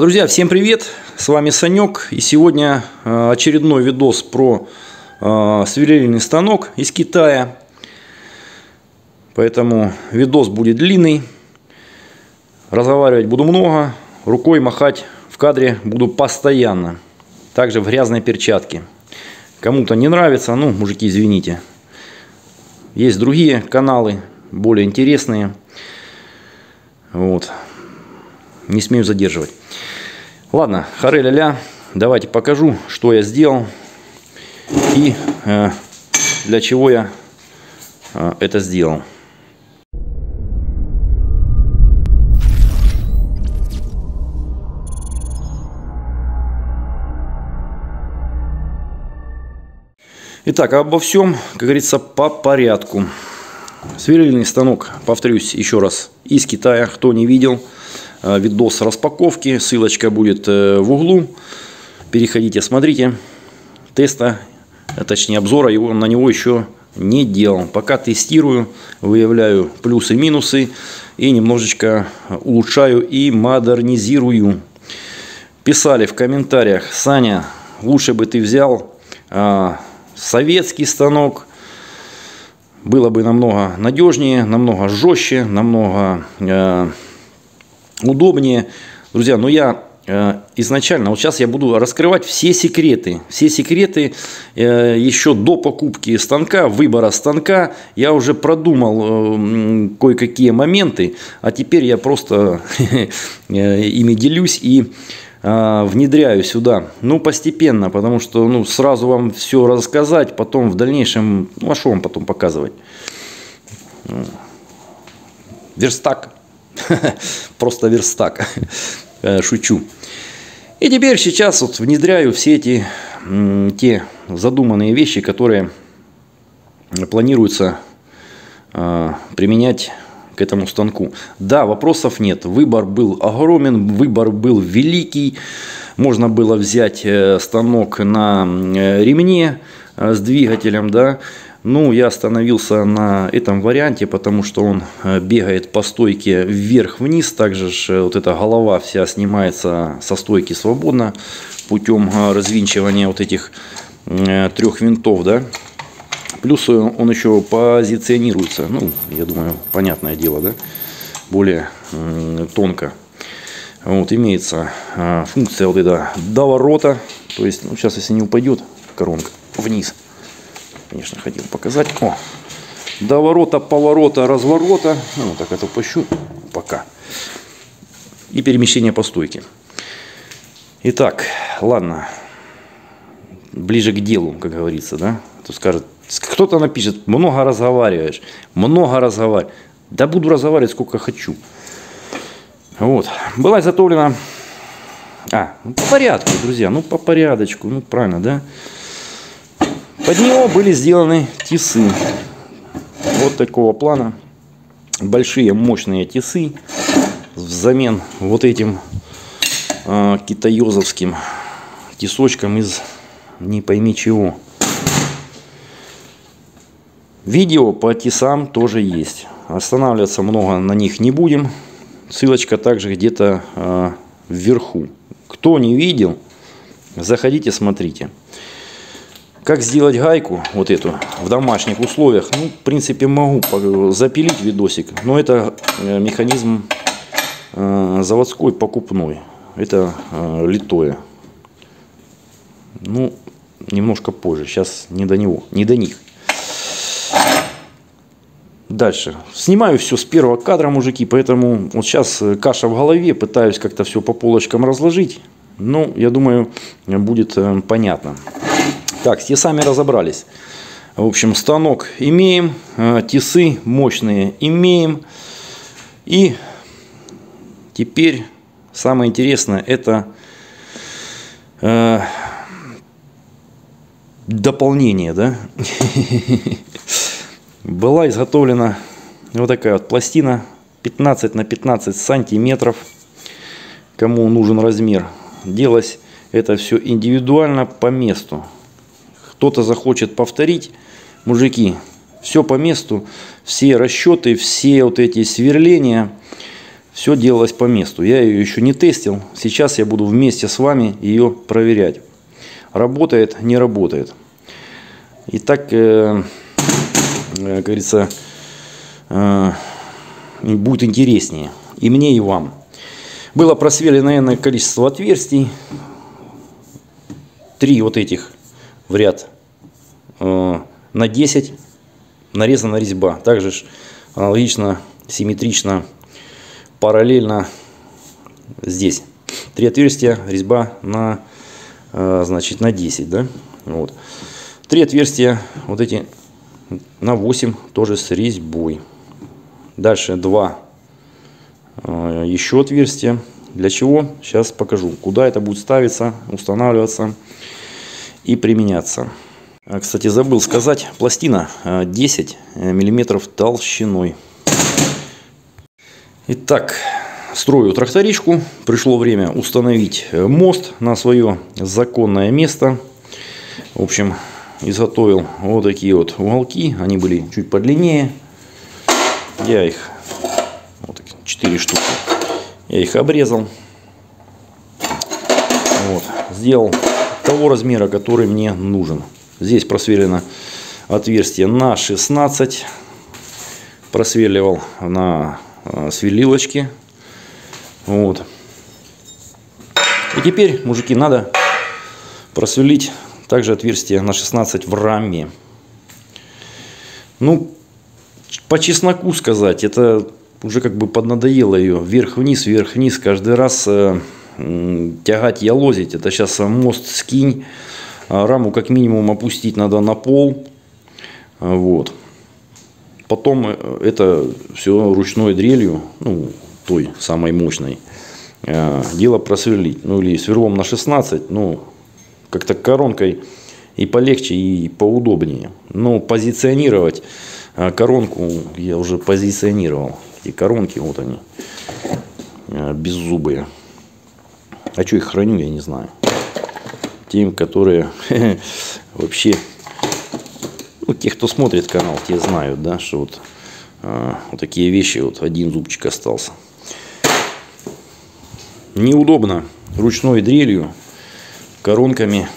Друзья, всем привет! С вами Санек, и сегодня очередной видос про сверлильный станок из Китая. Поэтому видос будет длинный. Разговаривать буду много, рукой махать в кадре буду постоянно. Также в грязной перчатке. Кому-то не нравится, ну, мужики, извините. Есть другие каналы, более интересные. Вот. Не смею задерживать. Ладно, харе-ля-ля. Давайте покажу, что я сделал. И для чего я это сделал. Итак, обо всем, как говорится, по порядку. Сверлильный станок, повторюсь еще раз, из Китая. Кто не видел видос распаковки, ссылочка будет в углу. Переходите, смотрите. Теста, точнее обзора его, на него еще не делал. Пока тестирую, выявляю плюсы и минусы. И немножечко улучшаю и модернизирую. Писали в комментариях: Саня, лучше бы ты взял советский станок. Было бы намного надежнее, намного жестче, намного удобнее. Друзья, но я изначально, вот сейчас я буду раскрывать все секреты еще до покупки станка, выбора станка. Я уже продумал кое-какие моменты, а теперь я просто ими делюсь и внедряю сюда, ну, постепенно, потому что, ну, сразу вам все рассказать, потом в дальнейшем, ну, а что вам потом показывать? Верстак. Просто верстак. Шучу. И теперь сейчас вот внедряю все эти те задуманные вещи, которые планируется применять к этому станку. Да, вопросов нет. Выбор был огромен, выбор был великий. Можно было взять станок на ремне с двигателем, да. Ну, я остановился на этом варианте, потому что он бегает по стойке вверх-вниз. Также ж вот эта голова вся снимается со стойки свободно путем развинчивания вот этих трех винтов, да. Плюс он еще позиционируется. Ну, я думаю, понятное дело, да. Более тонко. Вот, имеется функция вот эта доворота. То есть, ну, сейчас, если не упадет коронка вниз. Конечно, хотел показать. О, доворота, поворота, разворота. Ну, вот так это пощу. Пока. И перемещение по стойке. Итак, ладно. Ближе к делу, как говорится, да. Кто скажет, кто-то напишет: много разговариваешь, много разговариваешь. Да буду разговаривать сколько хочу. Вот. Была изготовлена... ну, по порядку, друзья. Ну, по порядочку. Ну, правильно, да. Под него были сделаны тисы. Вот такого плана. Большие мощные тисы. Взамен вот этим китаёзовским тисочком из не пойми чего. Видео по тисам тоже есть. Останавливаться много на них не будем. Ссылочка также где-то вверху. Кто не видел, заходите, смотрите. Как сделать гайку, вот эту, в домашних условиях? Ну, в принципе, могу запилить видосик, но это механизм заводской, покупной. Это литое. Ну, немножко позже, сейчас не до него, не до них. Дальше. Снимаю все с первого кадра, мужики, поэтому вот сейчас каша в голове, пытаюсь как-то все по полочкам разложить. Ну, я думаю, будет понятно. Так, с тесами разобрались. В общем, станок имеем, тесы мощные имеем. И теперь самое интересное — это дополнение, да? Была изготовлена вот такая вот пластина 15 на 15 сантиметров. Кому нужен размер. Делалось это все индивидуально по месту. Кто-то захочет повторить, мужики, все по месту, все расчеты, все вот эти сверления, Все делалось по месту. Я ее еще не тестил. Сейчас я буду вместе с вами ее проверять. Работает, не работает. Итак, как говорится, будет интереснее. И мне, и вам. Было просверлено наверное, количество отверстий. 3 вот этих в ряд на 10. Нарезана резьба. Также аналогично, симметрично. Параллельно здесь 3 отверстия, резьба на, значит, на 10, да? Вот. 3 отверстия, вот эти на 8 тоже с резьбой. Дальше 2 еще отверстия. Для чего? Сейчас покажу, куда это будет ставиться, устанавливаться и применяться. Кстати, забыл сказать, пластина 10 миллиметров толщиной. Итак, строю тракторичку. Пришло время установить мост на свое законное место. В общем, изготовил вот такие вот уголки. Они были чуть подлиннее. Я их, вот 4 штуки, я их обрезал. Вот. Сделал того размера, который мне нужен. Здесь просверлено отверстие на 16. Просверливал на сверлилочки. Вот. И теперь, мужики, надо просверлить также отверстие на 16 в раме. Ну, по чесноку сказать, это уже как бы поднадоело ее. Вверх вниз, каждый раз тягать и лозить. Это сейчас мост скинь, раму как минимум опустить надо на пол. Вот. Потом это все ручной дрелью, ну, той самой мощной, дело просверлить. Ну, или сверлом на 16, ну, как-то коронкой и полегче, и поудобнее. Но позиционировать коронку я уже позиционировал. Эти коронки, вот они, беззубые. А что их храню, я не знаю. Тем, которые вообще... Ну, те, кто смотрит канал, те знают, да, что вот, вот такие вещи, вот один зубчик остался. Неудобно ручной дрелью, коронками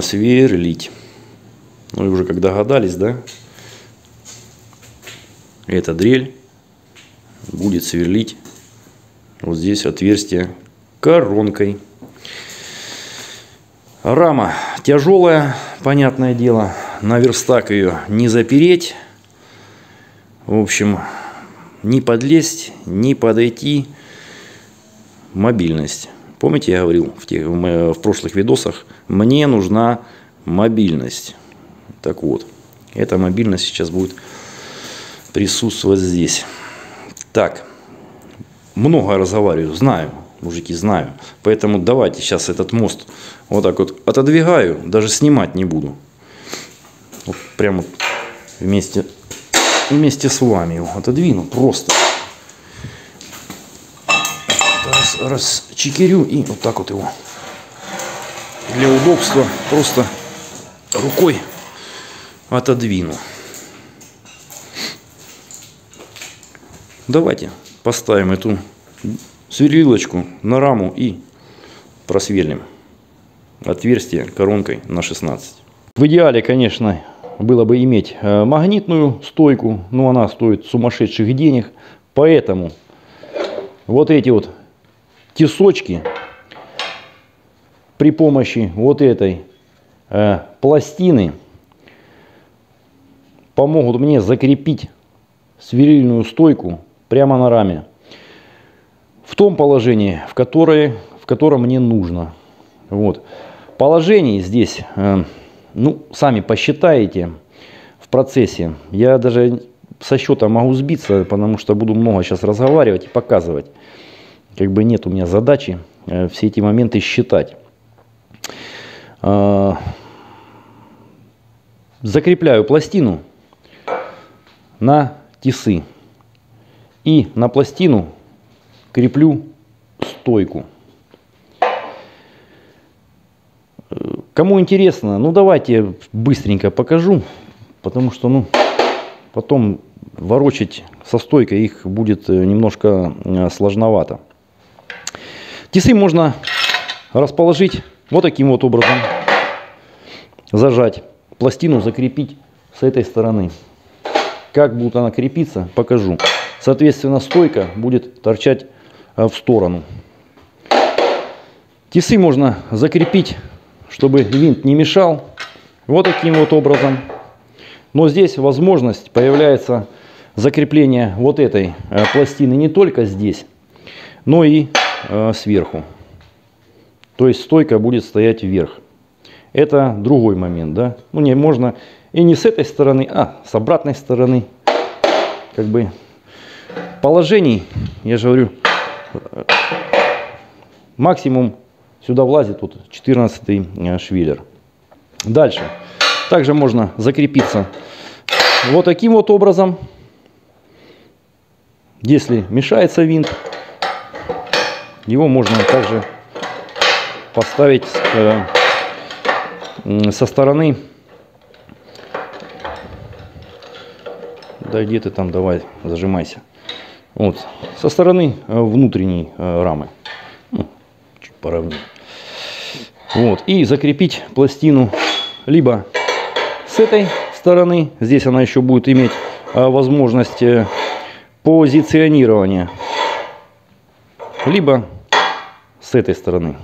сверлить. Ну и уже как догадались, да, эта дрель будет сверлить вот здесь отверстие коронкой. Рама тяжелая, понятное дело. На верстак ее не запереть. В общем, не подлезть, не подойти. Мобильность. Помните, я говорил в прошлых видосах, мне нужна мобильность. Так вот, эта мобильность сейчас будет присутствовать здесь. Так, много разговариваю, знаю. Мужики, знаю. Поэтому давайте сейчас этот мост вот так вот отодвигаю. Даже снимать не буду. Вот прямо вместе с вами его отодвину. Просто расчекирю и вот так вот его. Для удобства просто рукой отодвину. Давайте поставим эту сверлилочку на раму и просверлим отверстие коронкой на 16. В идеале, конечно, было бы иметь магнитную стойку, но она стоит сумасшедших денег. Поэтому вот эти вот тесочки при помощи вот этой пластины помогут мне закрепить сверлильную стойку прямо на раме. В том положении, в котором мне нужно. Вот. Положений здесь, ну, сами посчитаете в процессе. Я даже со счета могу сбиться, потому что буду много сейчас разговаривать и показывать. Как бы нет у меня задачи все эти моменты считать. Закрепляю пластину на тисы. И на пластину креплю стойку. Кому интересно, ну давайте быстренько покажу, потому что ну потом ворочить со стойкой их будет немножко сложновато. Тисы можно расположить вот таким вот образом. Зажать, пластину закрепить с этой стороны. Как будет она крепиться, покажу. Соответственно, стойка будет торчать в сторону. Тисы можно закрепить, чтобы винт не мешал. Вот таким вот образом. Но здесь возможность появляется закрепление вот этой пластины не только здесь, но и сверху. То есть стойка будет стоять вверх. Это другой момент, да? Ну, не можно и не с этой стороны, а с обратной стороны. Как бы положений, я же говорю, максимум сюда влазит вот 14-й швеллер. Дальше. Также можно закрепиться вот таким вот образом. Если мешается винт, его можно также поставить со стороны. Да где ты там, давай, зажимайся. Вот, со стороны внутренней рамы. Чуть поровнее. Вот, и закрепить пластину либо с этой стороны, здесь она еще будет иметь возможность позиционирования, либо с этой стороны.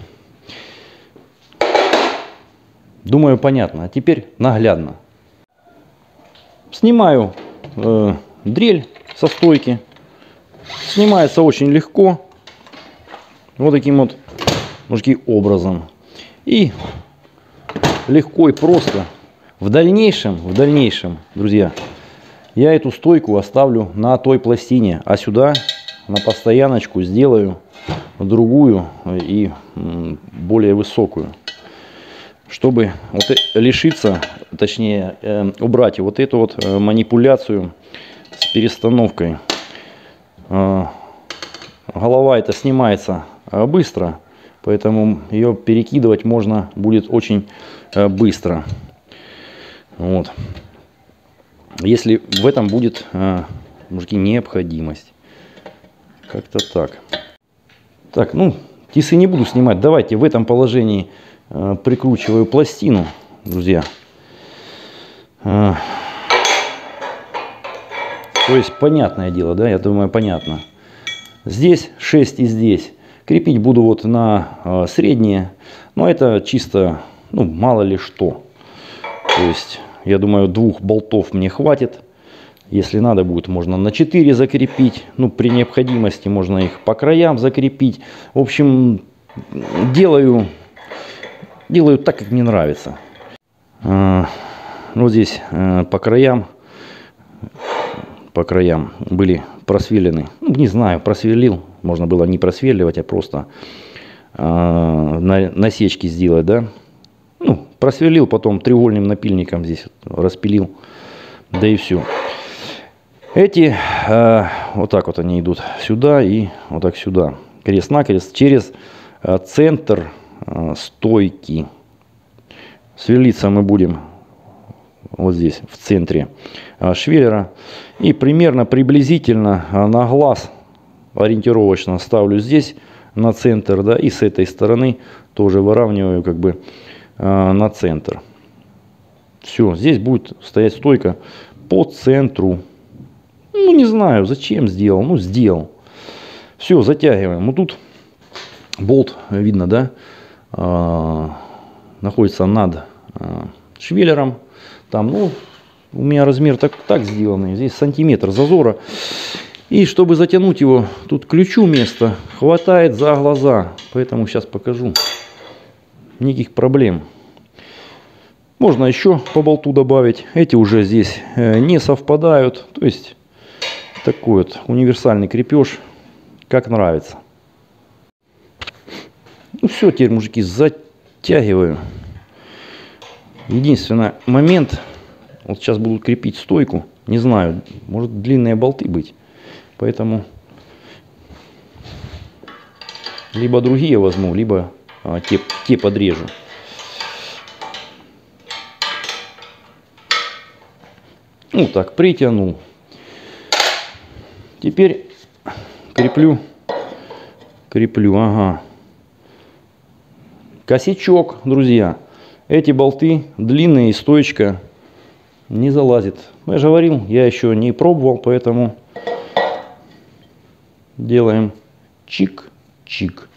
Думаю, понятно. А теперь наглядно. Снимаю дрель со стойки. Снимается очень легко. Вот таким вот образом. И легко и просто. В дальнейшем, друзья, я эту стойку оставлю на той пластине, а сюда на постояночку сделаю другую и более высокую, чтобы лишиться, точнее убрать вот эту вот манипуляцию с перестановкой. Голова эта снимается быстро, поэтому ее перекидывать можно будет очень быстро. Вот. Если в этом будет, мужики, необходимость. Как-то так. Так, ну, тисы не буду снимать. Давайте в этом положении прикручиваю пластину, друзья. То есть, понятное дело, да? Я думаю, понятно. Здесь 6 и здесь. Крепить буду вот на средние. Но это чисто, ну, мало ли что. То есть, я думаю, 2 болтов мне хватит. Если надо будет, можно на 4 закрепить. Ну, при необходимости можно их по краям закрепить. В общем, делаю так, как мне нравится. Вот здесь по краям были просверлены. Ну, не знаю, просверлил. Можно было не просверливать, а просто насечки сделать, да. Ну, просверлил, потом треугольным напильником здесь распилил. Да и все. Эти вот так вот они идут сюда и вот так сюда. Крест-накрест через центр стойки. Сверлиться мы будем вот здесь, в центре швеллера. И примерно, приблизительно на глаз ориентировочно ставлю здесь на центр, да, и с этой стороны тоже выравниваю как бы на центр. Все, здесь будет стоять стойка по центру. Ну, не знаю, зачем сделал, ну, сделал. Все, затягиваем. Вот тут болт, видно, да, находится над швеллером. Там, ну, у меня размер так сделанный. Здесь сантиметр зазора. И чтобы затянуть его, тут ключу места хватает за глаза. Поэтому сейчас покажу. Никаких проблем. Можно еще по болту добавить. Эти уже здесь не совпадают. То есть, такой вот универсальный крепеж. Как нравится. Ну все, теперь, мужики, затягиваю. Единственный момент. Вот сейчас буду крепить стойку. Не знаю, может длинные болты быть. Поэтому либо другие возьму, либо те подрежу. Ну так, притянул. Теперь креплю, ага. Косячок, друзья. Эти болты длинные, стоечка не залазит. Я же говорил, я еще не пробовал, поэтому делаем чик-чик.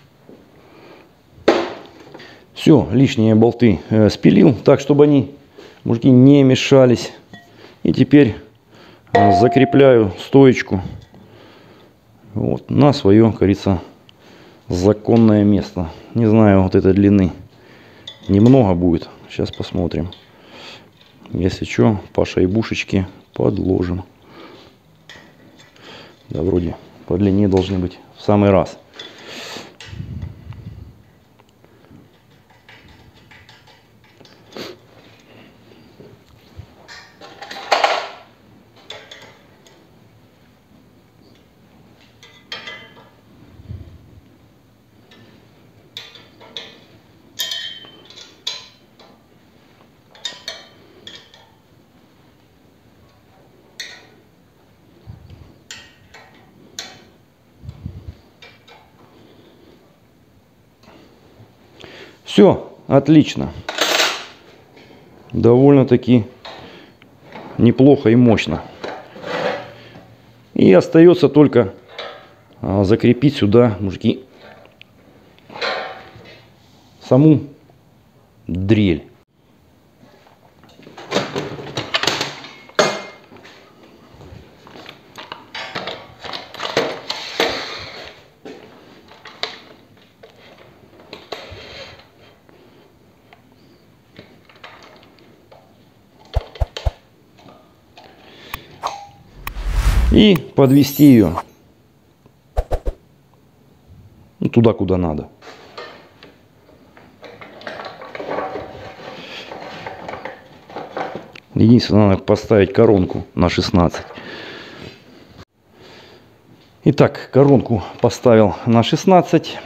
Все, лишние болты спилил, так, чтобы они, мужики, не мешались. И теперь закрепляю стоечку вот на свое, кажется, законное место. Не знаю, вот этой длины немного будет. Сейчас посмотрим. Если что, по шайбушечке подложим. Да, вроде по длине должны быть в самый раз. Все, отлично. Довольно-таки неплохо и мощно. И остается только закрепить сюда, мужики, саму дрель. И подвести ее туда, куда надо. Единственное, надо поставить коронку на 16. Итак, коронку поставил на 16.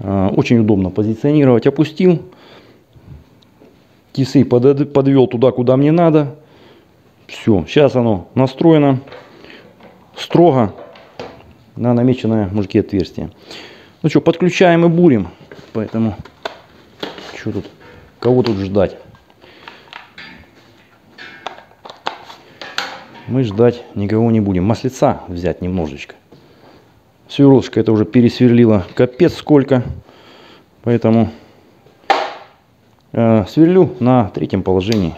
Очень удобно позиционировать. Опустил. Тисы подвел туда, куда мне надо. Все, сейчас оно настроено. Строго на намеченное, мужики, отверстие. Ну что, подключаем и бурим. Поэтому что тут, кого тут ждать? Мы ждать никого не будем. Маслица взять немножечко. Сверлышко это уже пересверлило капец сколько. Поэтому сверлю на третьем положении.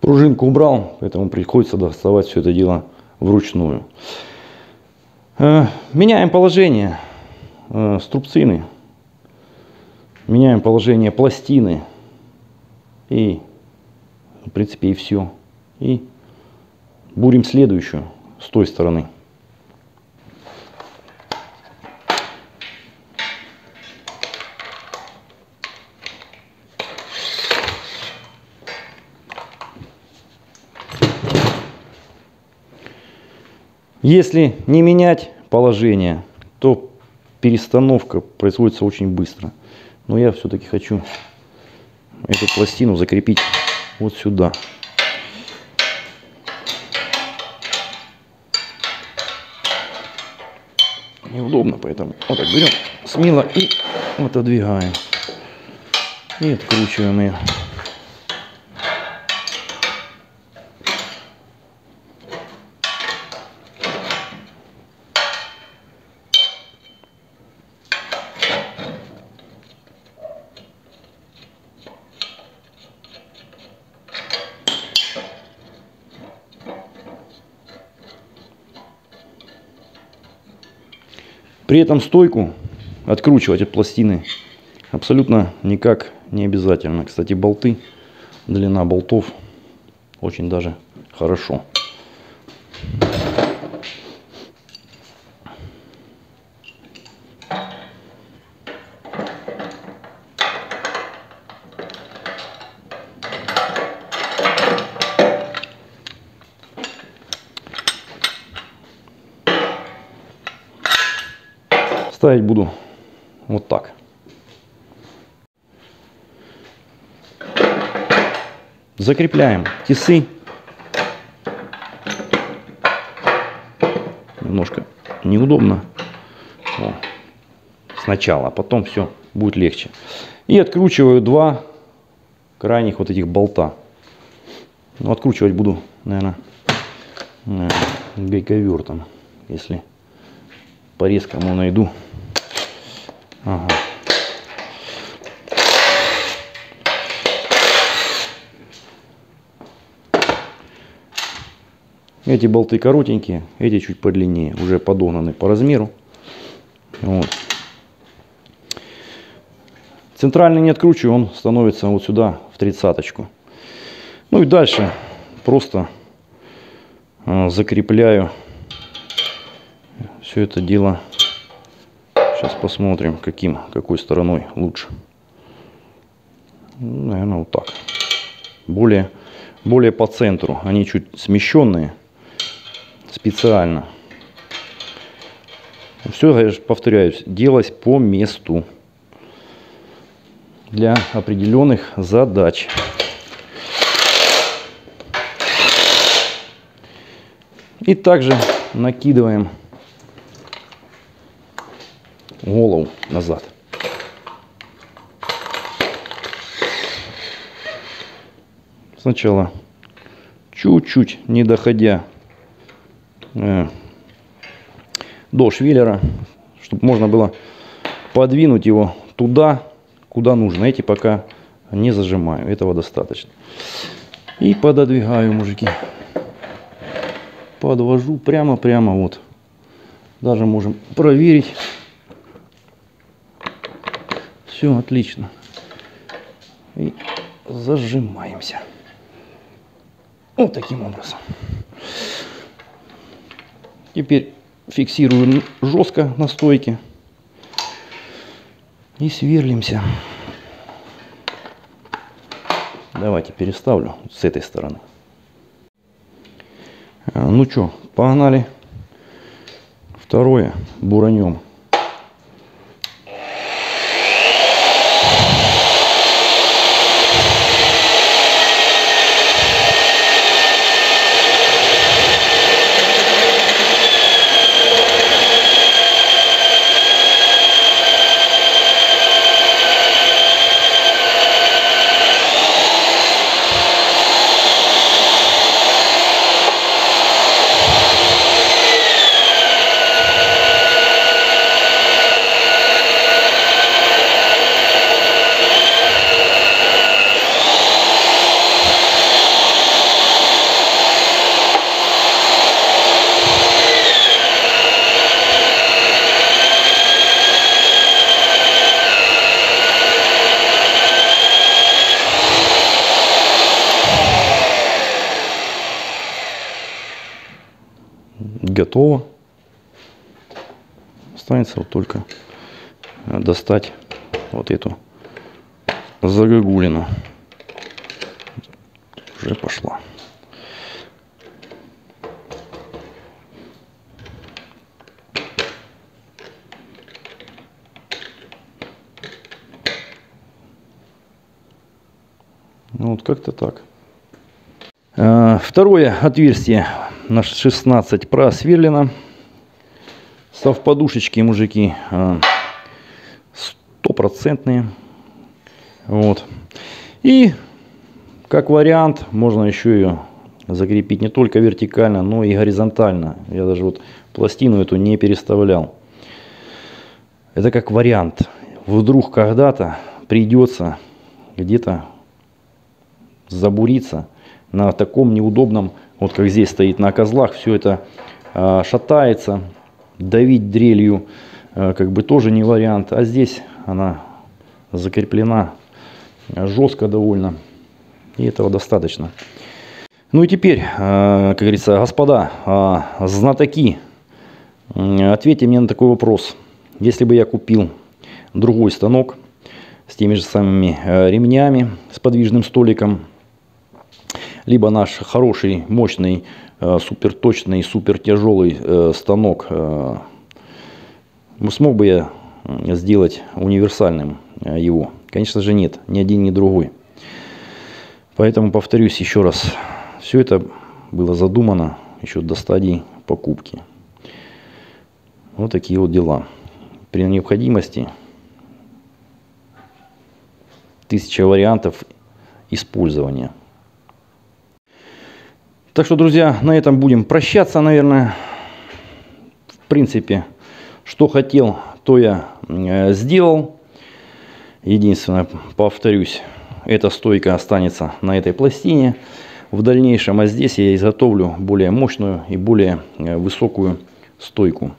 Пружинку убрал, поэтому приходится доставать все это дело вручную. Меняем положение струбцины, меняем положение пластины и, в принципе, и все. И бурим следующую с той стороны. Если не менять положение, то перестановка происходит очень быстро. Но я все-таки хочу эту пластину закрепить вот сюда. Неудобно, поэтому вот так берем смело и отодвигаем. И откручиваем ее. При этом стойку откручивать от пластины абсолютно никак не обязательно. Кстати, болты, длина болтов очень даже хорошо. Ставить буду вот так. Закрепляем тисы. Немножко неудобно. О, сначала, а потом все будет легче. И откручиваю два крайних вот этих болта. Ну, откручивать буду, наверное, гайковертом, если порез кому найду. Ага. Эти болты коротенькие, эти чуть подлиннее, уже подогнаны по размеру. Вот. Центральный не откручиваю, он становится вот сюда, в 30-очку. Ну и дальше просто закрепляю все это дело. Сейчас посмотрим, какой стороной лучше. Ну, наверное, вот так. Более по центру. Они чуть смещенные. Специально. Все, я же повторяюсь, делать по месту. Для определенных задач. И также накидываем голову назад. Сначала чуть-чуть, не доходя до швеллера, чтобы можно было подвинуть его туда, куда нужно. Эти пока не зажимаю, этого достаточно. И пододвигаю, мужики. Подвожу прямо-прямо вот. Даже можем проверить. Все отлично. И зажимаемся. Вот таким образом. Теперь фиксируем жестко на стойке. И сверлимся. Давайте переставлю с этой стороны. Ну что, погнали. Второе буранем. Готово. Останется вот только достать вот эту загогулину. Уже пошла. Ну вот как-то так. Второе отверстие на 16 просверлено. Совподушечки, мужики, стопроцентные. Вот. И как вариант можно еще ее закрепить не только вертикально, но и горизонтально. Я даже вот пластину эту не переставлял. Это как вариант. Вдруг когда-то придется где-то забуриться на таком неудобном. Вот как здесь стоит на козлах, все это шатается, давить дрелью как бы тоже не вариант. А здесь она закреплена жестко довольно, и этого достаточно. Ну и теперь, как говорится, господа знатоки, ответьте мне на такой вопрос. Если бы я купил другой станок с теми же самыми ремнями, с подвижным столиком, либо наш хороший, мощный, суперточный, супертяжелый станок, смог бы я сделать универсальным его? Конечно же нет, ни один, ни другой. Поэтому повторюсь еще раз, все это было задумано еще до стадии покупки. Вот такие вот дела. При необходимости 1000 вариантов использования. Так что, друзья, на этом будем прощаться, наверное. В принципе, что хотел, то я сделал. Единственное, повторюсь, эта стойка останется на этой пластине в дальнейшем, а здесь я изготовлю более мощную и более высокую стойку.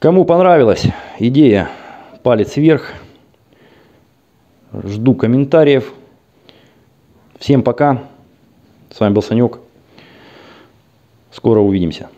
Кому понравилась идея, палец вверх. Жду комментариев. Всем пока. С вами был Санек. Скоро увидимся.